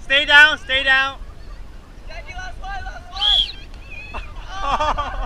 Stay down, stay down. Jackie, last one, last one.